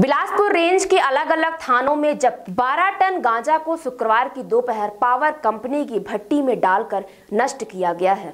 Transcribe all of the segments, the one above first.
Bilaspur range के अलग अलग थानों में जब्त 12 टन गांजा को शुक्रवार की दोपहर पावर कंपनी की भट्टी में डालकर नष्ट किया गया है।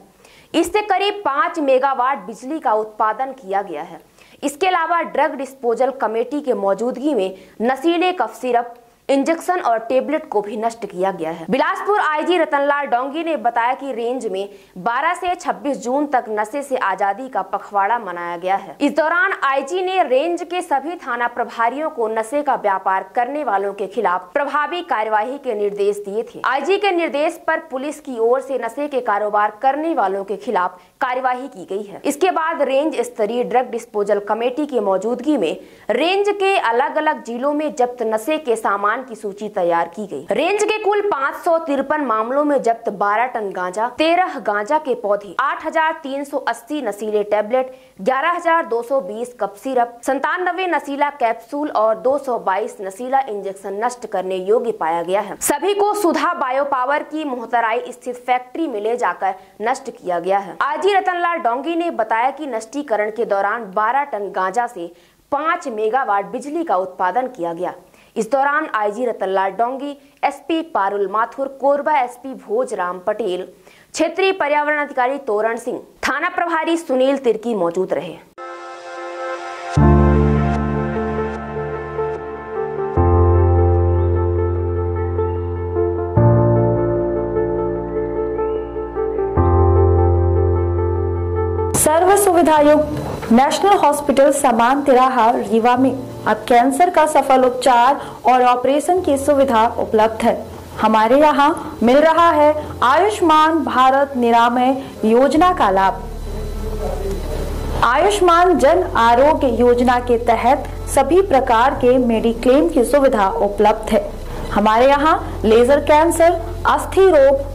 इससे करीब 5 मेगावाट बिजली का उत्पादन किया गया है। इसके अलावा ड्रग डिस्पोजल कमेटी के मौजूदगी में नशीले कफ सिरप, इंजेक्शन और टेबलेट को भी नष्ट किया गया है। बिलासपुर आईजी रतनलाल डोंगी ने बताया कि रेंज में 12 से 26 जून तक नशे से आजादी का पखवाड़ा मनाया गया है। इस दौरान आईजी ने रेंज के सभी थाना प्रभारियों को नशे का व्यापार करने वालों के खिलाफ प्रभावी कार्यवाही के निर्देश दिए थे। आईजी के निर्देश पर पुलिस की ओर से नशे के कारोबार करने वालों के खिलाफ कार्यवाही की गई है। इसके बाद रेंज स्तरीय ड्रग डिस्पोजल कमेटी की मौजूदगी में रेंज के अलग अलग जिलों में जब्त नशे के सामान की सूची तैयार की गई। रेंज के कुल 553 मामलों में जब्त 12 टन गांजा, 13 गांजा के पौधे, 8,380 नशीले टैबलेट, 11,220 कप सिरप, 97 नशीला कैप्सूल और 222 नशीला इंजेक्शन नष्ट करने योग्य पाया गया है। सभी को सुधा बायो पावर की मोहतराई स्थित फैक्ट्री में ले जाकर नष्ट किया गया है। आईजी रतनलाल डोंगी ने बताया कि नष्टीकरण के दौरान 12 टन गांजा से 5 मेगावाट बिजली का उत्पादन किया गया। इस दौरान IG Ratanlal Dongi, SP Parul Mathur, Korba SP Bhoj Ram Patel, क्षेत्रीय पर्यावरण अधिकारी तोरण सिंह, थाना प्रभारी सुनील तिरकी मौजूद रहे। सर्व सुविधायुक्त नेशनल हॉस्पिटल समान तिराहा रीवा में अब कैंसर का सफल उपचार और ऑपरेशन की सुविधा उपलब्ध है। हमारे यहाँ मिल रहा है आयुष्मान भारत निरामय योजना का लाभ। आयुष्मान जन आरोग्य योजना के तहत सभी प्रकार के मेडिक्लेम की सुविधा उपलब्ध है। हमारे यहाँ लेजर कैंसर, अस्थि रोग,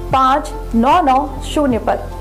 पर।